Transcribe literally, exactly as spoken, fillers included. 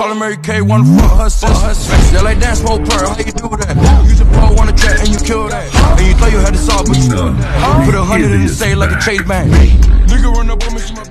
Call her Mary Kay, one fuck her sis. Yeah, like dance, smoke, pearl, how you do that? You just blow on the track and you kill that. And you thought you had to solve, but you know that. Put a hundred in the safe like a chase bank. Nigga run up on me, she my